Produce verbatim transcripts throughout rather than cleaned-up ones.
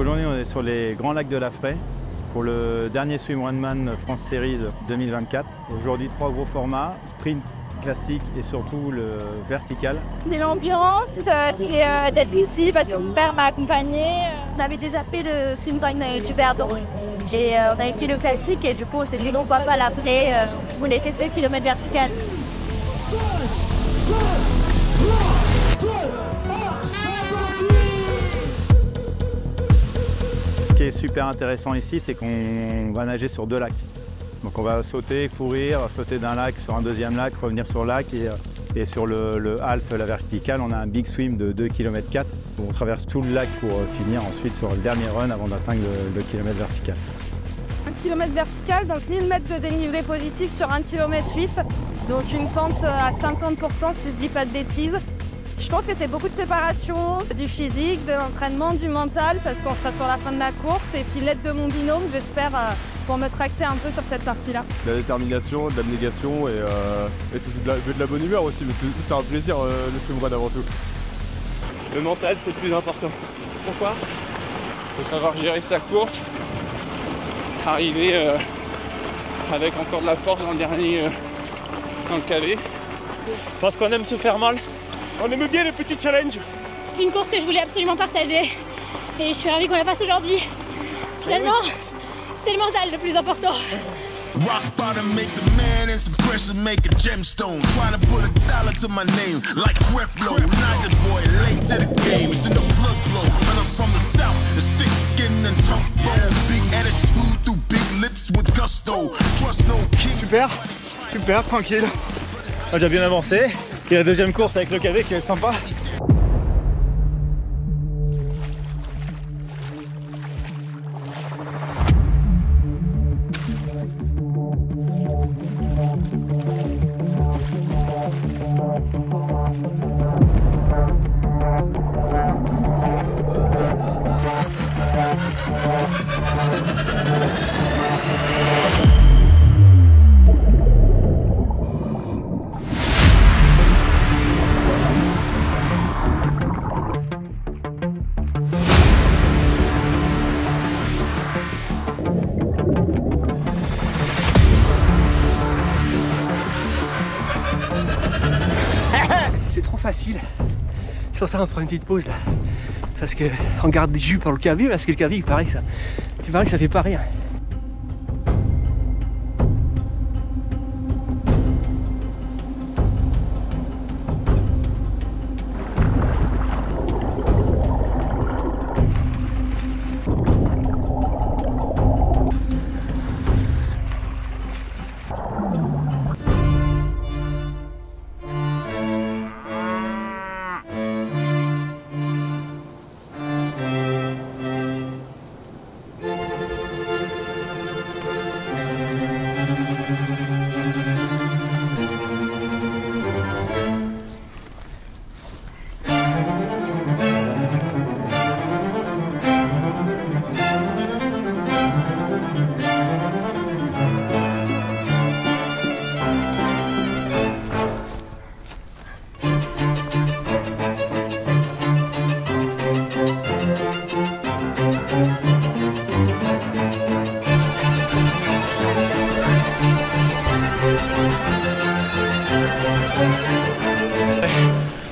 aujourd'hui on est sur les grands lacs de Laffrey pour le dernier Swimrunman France Series deux mille vingt-quatre. Aujourd'hui trois gros formats, sprint, classique et surtout le vertical. C'est l'ambiance euh, et euh, d'être ici parce que mon père m'a accompagnée. On avait déjà fait le Swimrunman du Verdon et euh, on avait fait le classique et du coup on s'est dit non, pourquoi pas l'après, euh, on voulait tester le kilomètre vertical. Ce qui est super intéressant ici, c'est qu'on va nager sur deux lacs. Donc on va sauter, courir, sauter d'un lac sur un deuxième lac, revenir sur le lac et, et sur le, le half, la verticale, on a un big swim de deux virgule quatre kilomètres. On traverse tout le lac pour finir ensuite sur le dernier run avant d'atteindre le, le kilomètre vertical. Un kilomètre vertical, donc mille mètres de dénivelé positif sur un virgule huit kilomètre, donc une pente à cinquante pour cent si je dis pas de bêtises. Je pense que c'est beaucoup de préparation, du physique, de l'entraînement, du mental, parce qu'on sera sur la fin de la course et puis l'aide de mon binôme, j'espère, euh, pour me tracter un peu sur cette partie-là. De la détermination, de l'abnégation et, euh, et surtout de la, de la bonne humeur aussi, parce que c'est un plaisir euh, de se mourir avant tout. Le mental, c'est le plus important. Pourquoi? Il faut savoir gérer sa course, arriver euh, avec encore de la force dans le dernier, euh, dans le calé. Parce qu'on aime se faire mal. On aime bien les petits challenges. Une course que je voulais absolument partager et je suis ravie qu'on la fasse aujourd'hui. Finalement, oui. C'est le mental le plus important. Super, super, tranquille. On a déjà bien avancé. Et la deuxième course avec le K V qui est sympa. C'est trop facile, c'est pour ça on prend une petite pause là, parce qu'on garde du jus par le K V, parce que le K V il paraît que ça, il paraît que ça fait pas rien.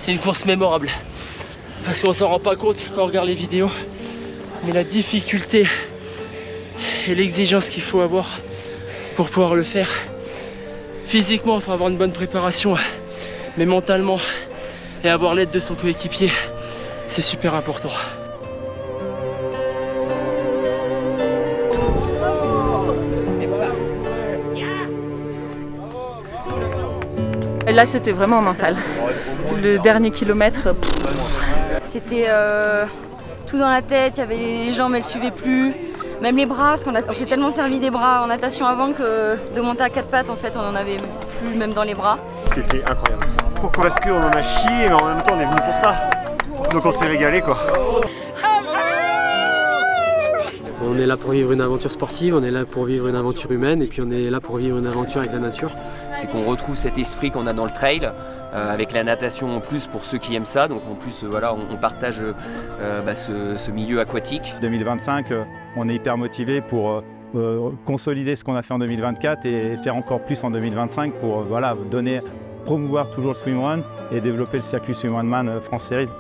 C'est une course mémorable parce qu'on s'en rend pas compte quand on regarde les vidéos, mais la difficulté et l'exigence qu'il faut avoir pour pouvoir le faire physiquement, il faut avoir une bonne préparation, mais mentalement et avoir l'aide de son coéquipier, c'est super important. Là, c'était vraiment mental. Le dernier kilomètre, c'était euh, tout dans la tête. Il y avait les jambes, elles ne suivaient plus. Même les bras, parce qu'on on s'est tellement servi des bras en natation avant que de monter à quatre pattes, en fait, on n'en avait plus, même dans les bras. C'était incroyable. Pourquoi? Parce qu'on en a chié, mais en même temps, on est venu pour ça. Donc on s'est régalé, quoi. On est là pour vivre une aventure sportive, on est là pour vivre une aventure humaine et puis on est là pour vivre une aventure avec la nature. C'est qu'on retrouve cet esprit qu'on a dans le trail, euh, avec la natation en plus pour ceux qui aiment ça. Donc en plus, euh, voilà, on, on partage euh, bah, ce, ce milieu aquatique. deux mille vingt-cinq, euh, on est hyper motivé pour euh, consolider ce qu'on a fait en deux mille vingt-quatre et faire encore plus en deux mille vingt-cinq pour euh, voilà, donner, promouvoir toujours le swimrun et développer le circuit Swimrunman France Series.